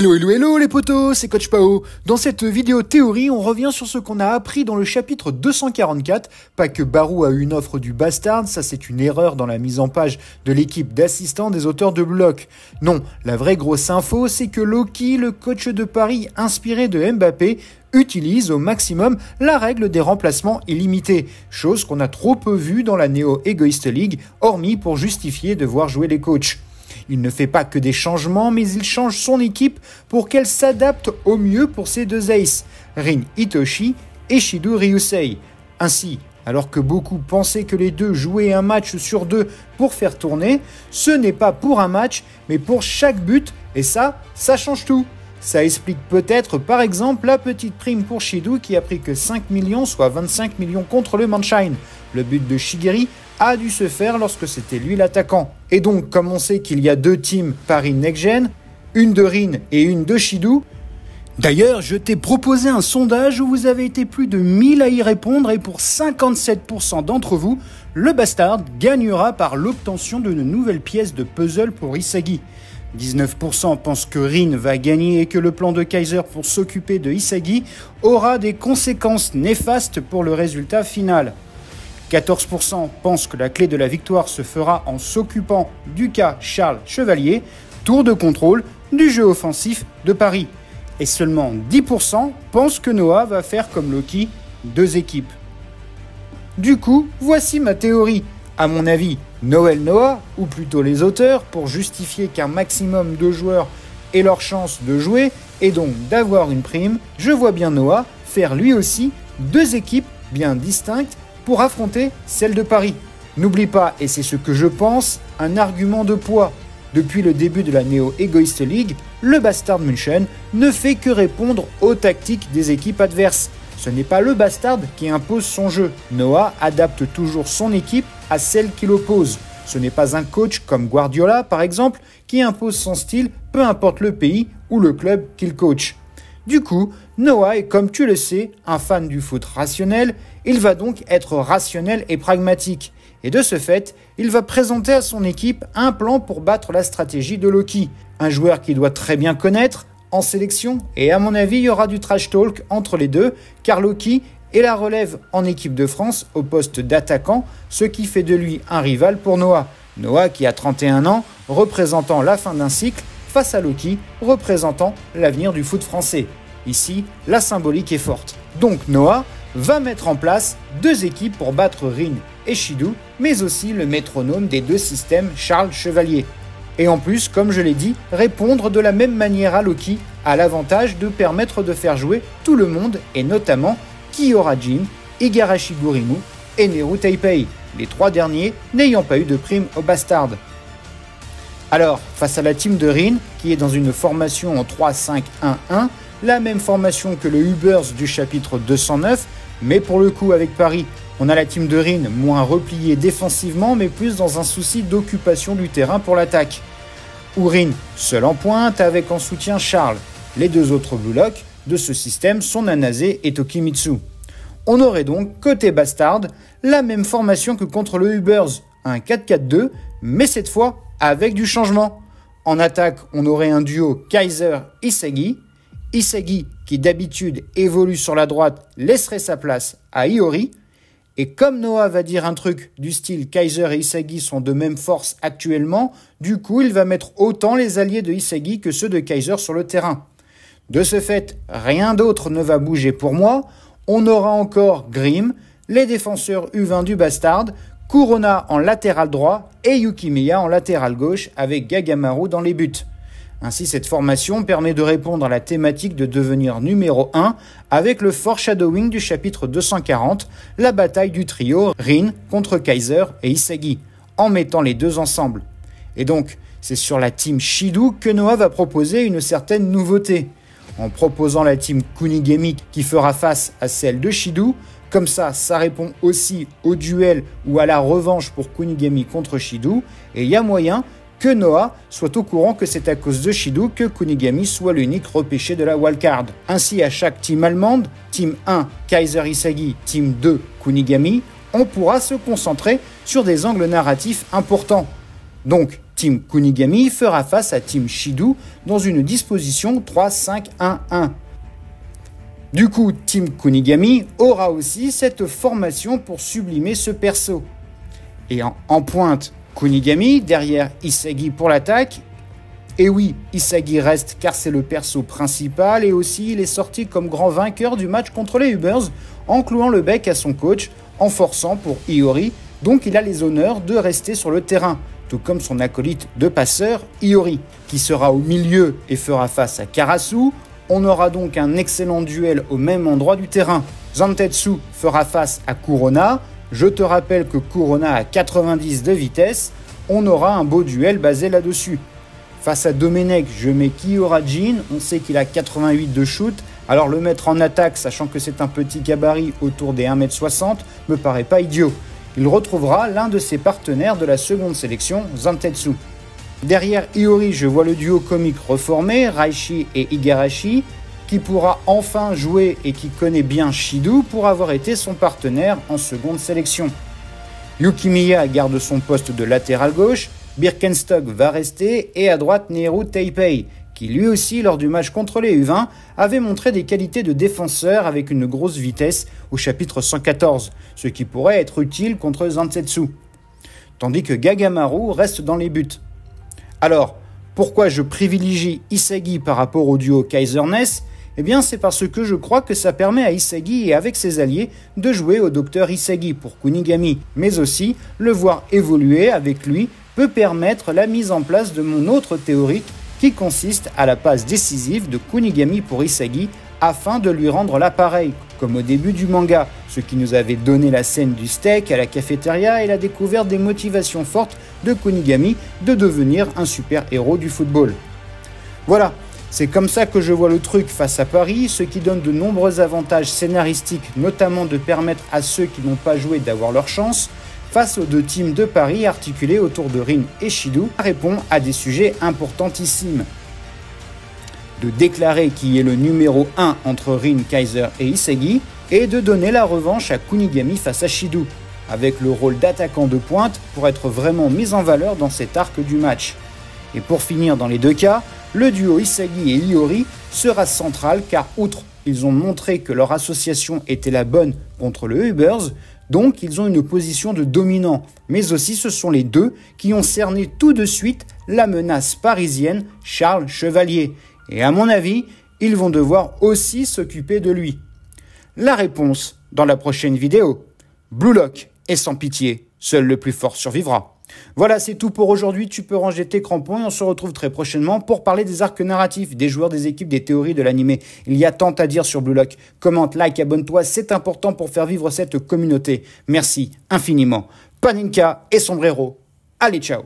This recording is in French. Hello, hello, hello les potos, c'est Coach Pao. Dans cette vidéo théorie, on revient sur ce qu'on a appris dans le chapitre 244. Pas que Barou a eu une offre du Bastard, ça c'est une erreur dans la mise en page de l'équipe d'assistants des auteurs de Blue Lock. Non, la vraie grosse info, c'est que Loki, le coach de Paris inspiré de Mbappé, utilise au maximum la règle des remplacements illimités, chose qu'on a trop peu vue dans la Neo Egoist League, hormis pour justifier de voir jouer les coachs. Il ne fait pas que des changements, mais il change son équipe pour qu'elle s'adapte au mieux pour ses deux aces, Rin Itoshi et Shido Ryusei. Ainsi, alors que beaucoup pensaient que les deux jouaient un match sur deux pour faire tourner, ce n'est pas pour un match, mais pour chaque but, et ça change tout. Ça explique peut-être par exemple la petite prime pour Shido qui a pris que 5 millions, soit 25 millions contre le Manshine. Le but de Shigeri a dû se faire lorsque c'était lui l'attaquant. Et donc, comme on sait qu'il y a deux teams Paris Next Gen, une de Rin et une de Shido, d'ailleurs, je t'ai proposé un sondage où vous avez été plus de 1000 à y répondre et pour 57% d'entre vous, le Bastard gagnera par l'obtention d'une nouvelle pièce de puzzle pour Isagi. 19% pensent que Rin va gagner et que le plan de Kaiser pour s'occuper de Isagi aura des conséquences néfastes pour le résultat final. 14% pensent que la clé de la victoire se fera en s'occupant du cas Charles Chevalier, tour de contrôle du jeu offensif de Paris. Et seulement 10% pensent que Noah va faire comme Loki, deux équipes. Du coup, voici ma théorie. À mon avis, Noël Noah, ou plutôt les auteurs, pour justifier qu'un maximum de joueurs aient leur chance de jouer et donc d'avoir une prime, je vois bien Noah faire lui aussi deux équipes bien distinctes pour affronter celle de Paris. N'oublie pas, et c'est ce que je pense, un argument de poids. Depuis le début de la Neo Egoist League, le Bastard München ne fait que répondre aux tactiques des équipes adverses. Ce n'est pas le Bastard qui impose son jeu. Noah adapte toujours son équipe à celle qui l'oppose. Ce n'est pas un coach comme Guardiola, par exemple, qui impose son style, peu importe le pays ou le club qu'il coach. Du coup, Noah est, comme tu le sais, un fan du foot rationnel. Il va donc être rationnel et pragmatique. Et de ce fait, il va présenter à son équipe un plan pour battre la stratégie de Loki. Un joueur qu'il doit très bien connaître en sélection. Et à mon avis, il y aura du trash talk entre les deux, car Loki est la relève en équipe de France au poste d'attaquant, ce qui fait de lui un rival pour Noah. Noah qui a 31 ans, représentant la fin d'un cycle, face à Loki, représentant l'avenir du foot français. Ici, la symbolique est forte. Donc Noah va mettre en place deux équipes pour battre Rin et Shido, mais aussi le métronome des deux systèmes Charles Chevalier. Et en plus, comme je l'ai dit, répondre de la même manière à Loki a l'avantage de permettre de faire jouer tout le monde, et notamment Kiyora Jin, Igarashi Gurimu et Nejiri Taipei, les trois derniers n'ayant pas eu de prime au Bastard. Alors, face à la team de Rin, qui est dans une formation en 3-5-1-1, la même formation que le Ubers du chapitre 209, mais pour le coup avec Paris, on a la team de Rin moins repliée défensivement, mais plus dans un souci d'occupation du terrain pour l'attaque. Ou Rin, seul en pointe, avec en soutien Charles. Les deux autres Blue Lock de ce système sont Nanase et Tokimitsu. On aurait donc, côté Bastard, la même formation que contre le Ubers, un 4-4-2, mais cette fois avec du changement. En attaque, on aurait un duo Kaiser-Isagi. Isagi, qui d'habitude évolue sur la droite, laisserait sa place à Iori. Et comme Noah va dire un truc du style Kaiser et Isagi sont de même force actuellement, du coup il va mettre autant les alliés de Isagi que ceux de Kaiser sur le terrain. De ce fait, rien d'autre ne va bouger pour moi. On aura encore Grimm, les défenseurs U20 du Bastard, Kurona en latéral droit et Yukimiya en latéral gauche avec Gagamaru dans les buts. Ainsi, cette formation permet de répondre à la thématique de devenir numéro 1 avec le foreshadowing du chapitre 240, la bataille du trio Rin contre Kaiser et Isagi, en mettant les deux ensemble. Et donc, c'est sur la team Shido que Noah va proposer une certaine nouveauté. En proposant la team Kunigami qui fera face à celle de Shido, comme ça répond aussi au duel ou à la revanche pour Kunigami contre Shido, et il y a moyen que Noah soit au courant que c'est à cause de Shido que Kunigami soit l'unique repêché de la wildcard. Ainsi, à chaque team allemande, team 1 Kaiser Isagi, team 2 Kunigami, on pourra se concentrer sur des angles narratifs importants. Donc, Team Kunigami fera face à Team Shido dans une disposition 3-5-1-1. Du coup, Team Kunigami aura aussi cette formation pour sublimer ce perso. Et en pointe, Kunigami derrière Isagi pour l'attaque. Et oui, Isagi reste car c'est le perso principal et aussi il est sorti comme grand vainqueur du match contre les Ubers en clouant le bec à son coach, en forçant pour Iori, donc il a les honneurs de rester sur le terrain, tout comme son acolyte de passeur Iori, qui sera au milieu et fera face à Karasu. On aura donc un excellent duel au même endroit du terrain. Zantetsu fera face à Kurona. Je te rappelle que Kurona a 90 de vitesse. On aura un beau duel basé là-dessus. Face à Domenech, je mets Kiyora Jin. On sait qu'il a 88 de shoot. Alors le mettre en attaque, sachant que c'est un petit gabarit autour des 1m60, me paraît pas idiot. Il retrouvera l'un de ses partenaires de la seconde sélection, Zantetsu. Derrière Hiori, je vois le duo comique reformé, Raichi et Igarashi, qui pourra enfin jouer et qui connaît bien Shido pour avoir été son partenaire en seconde sélection. Yukimiya garde son poste de latéral gauche, Birkenstock va rester et à droite Nejiri Taipei, qui lui aussi lors du match contre les U20 avait montré des qualités de défenseur avec une grosse vitesse au chapitre 114, ce qui pourrait être utile contre Zantetsu, tandis que Gagamaru reste dans les buts. Alors, pourquoi je privilégie Isagi par rapport au duo Kaiser-Ness? Eh bien, c'est parce que je crois que ça permet à Isagi et avec ses alliés de jouer au Docteur Isagi pour Kunigami, mais aussi le voir évoluer avec lui peut permettre la mise en place de mon autre théorique qui consiste à la passe décisive de Kunigami pour Isagi afin de lui rendre l'appareil, comme au début du manga, ce qui nous avait donné la scène du steak à la cafétéria et la découverte des motivations fortes de Kunigami de devenir un super-héros du football. Voilà, c'est comme ça que je vois le truc face à Paris, ce qui donne de nombreux avantages scénaristiques, notamment de permettre à ceux qui n'ont pas joué d'avoir leur chance, face aux deux teams de Paris articulés autour de Rin et Shido, répond à des sujets importantissimes. De déclarer qui est le numéro 1 entre Rin, Kaiser et Isagi, et de donner la revanche à Kunigami face à Shido, avec le rôle d'attaquant de pointe pour être vraiment mis en valeur dans cet arc du match. Et pour finir dans les deux cas, le duo Isagi et Iori sera central car outre ils ont montré que leur association était la bonne contre le Ubers, donc ils ont une position de dominant, mais aussi ce sont les deux qui ont cerné tout de suite la menace parisienne Charles Chevalier. Et à mon avis, ils vont devoir aussi s'occuper de lui. La réponse dans la prochaine vidéo. Blue Lock est sans pitié, seul le plus fort survivra. Voilà, c'est tout pour aujourd'hui, tu peux ranger tes crampons et on se retrouve très prochainement pour parler des arcs narratifs, des joueurs, des équipes, des théories, de l'animé. Il y a tant à dire sur Blue Lock. Commente, like, abonne-toi, c'est important pour faire vivre cette communauté. Merci infiniment. Paninka et Sombrero, allez ciao.